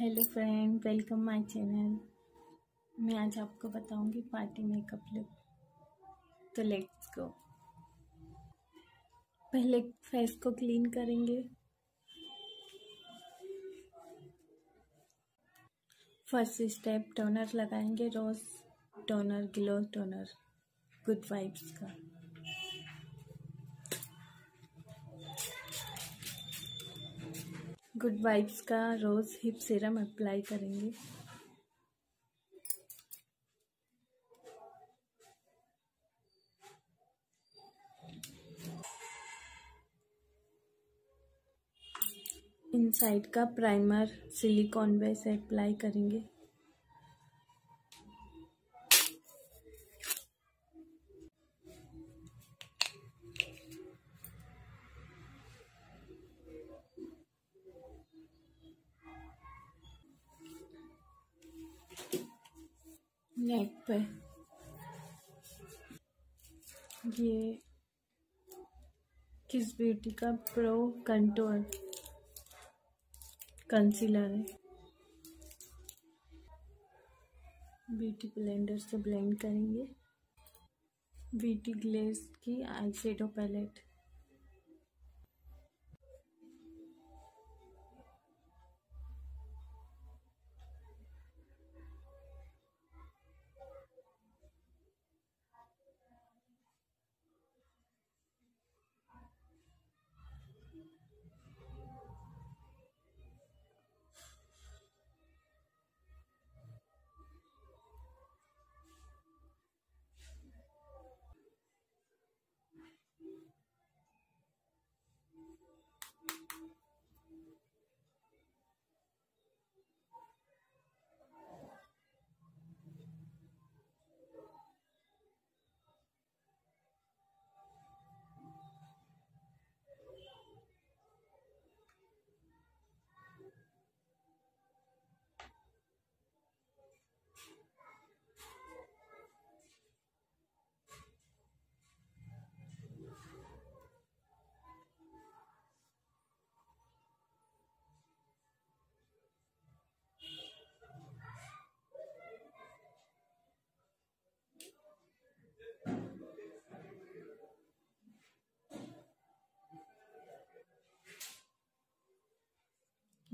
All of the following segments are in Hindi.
Hello friend, welcome my channel. मैं आज आपको बताऊंगी पार्टी मेकअप लुक, तो लेट्स गो। पहले फेस को क्लीन करेंगे। फर्स्ट स्टेप टोनर लगाएंगे, rose toner, glow toner good vibes का। गुड वाइब्स का रोज हिप सीरम अप्लाई करेंगे। इनसाइड का प्राइमर सिलिकॉन बेस अप्लाई करेंगे। नेक पे ये किस ब्यूटी का प्रो कंटूर कंसीलर है, ब्यूटी ब्लेंडर से ब्लेंड करेंगे। ब्यूटी ग्लेस की eye shadow palette,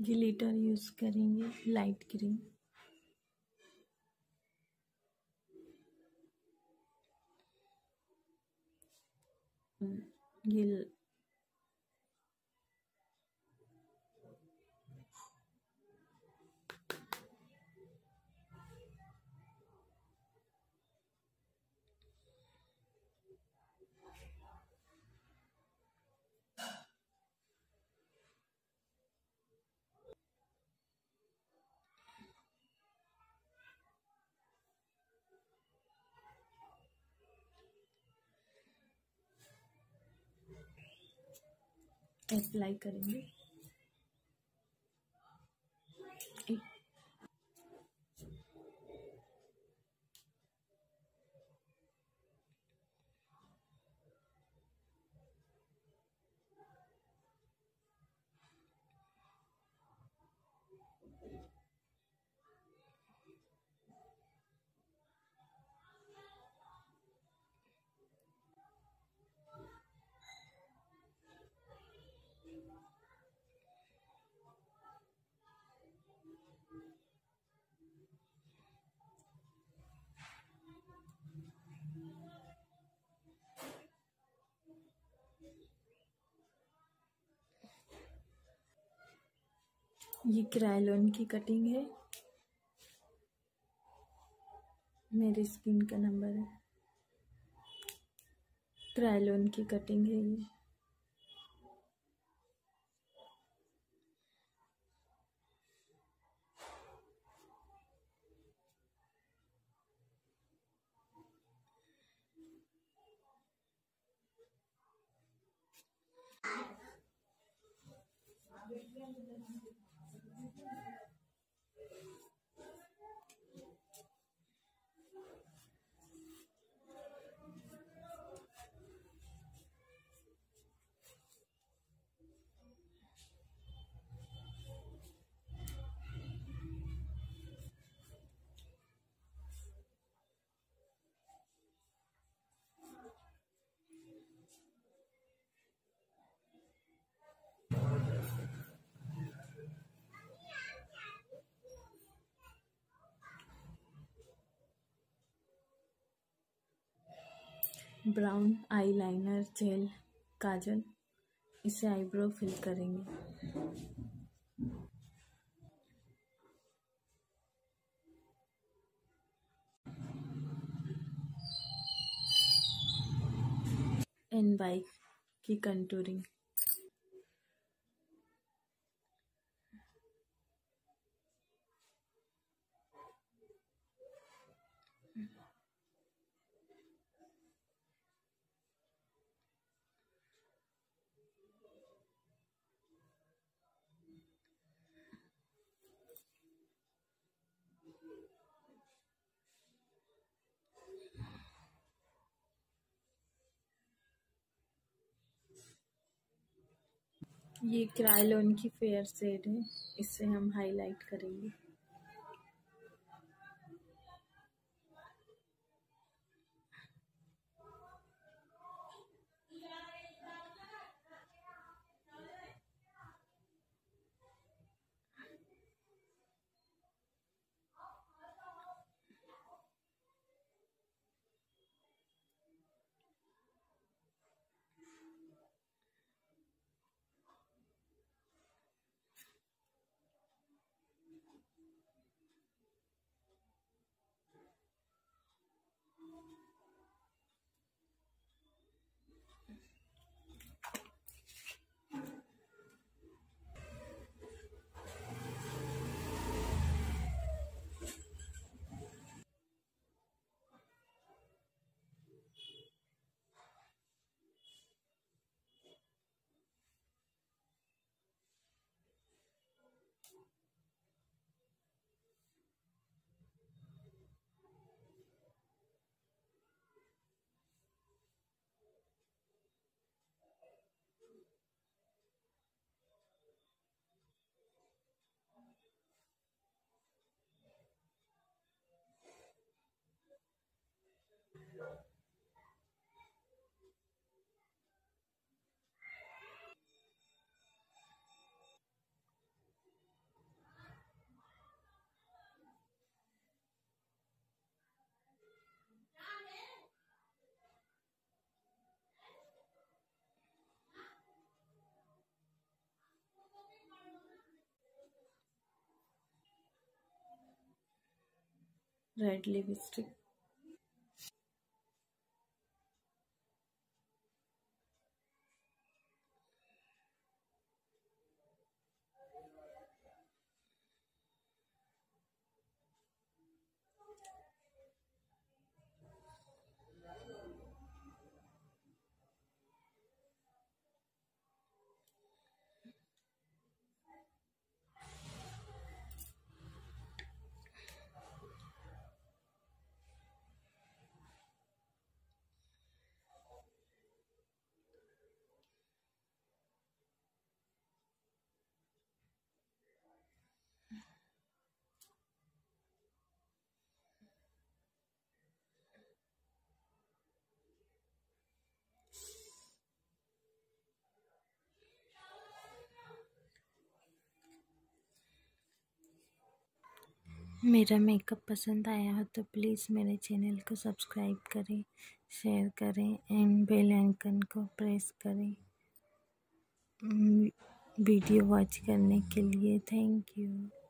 glitter use करेंगे, लाइट ग्रीन। ये अप्लाई करेंगे। ये क्रायोलन की कटिंग है, मेरी स्किन का नंबर है। क्रायोलन की कटिंग है ये। ब्राउन आईलाइनर जेल काजल, इससे आईब्रो फिल करेंगे। एंड बाइक की कंटूरिंग, ये क्रायोलन की फेयर शेड है, इससे हम हाईलाइट करेंगे। रेड लिपस्टिक, मेरा मेकअप पसंद आया हो तो प्लीज़ मेरे चैनल को सब्सक्राइब करें, शेयर करें एंड बेल आइकन को प्रेस करें। वीडियो वॉच करने के लिए थैंक यू।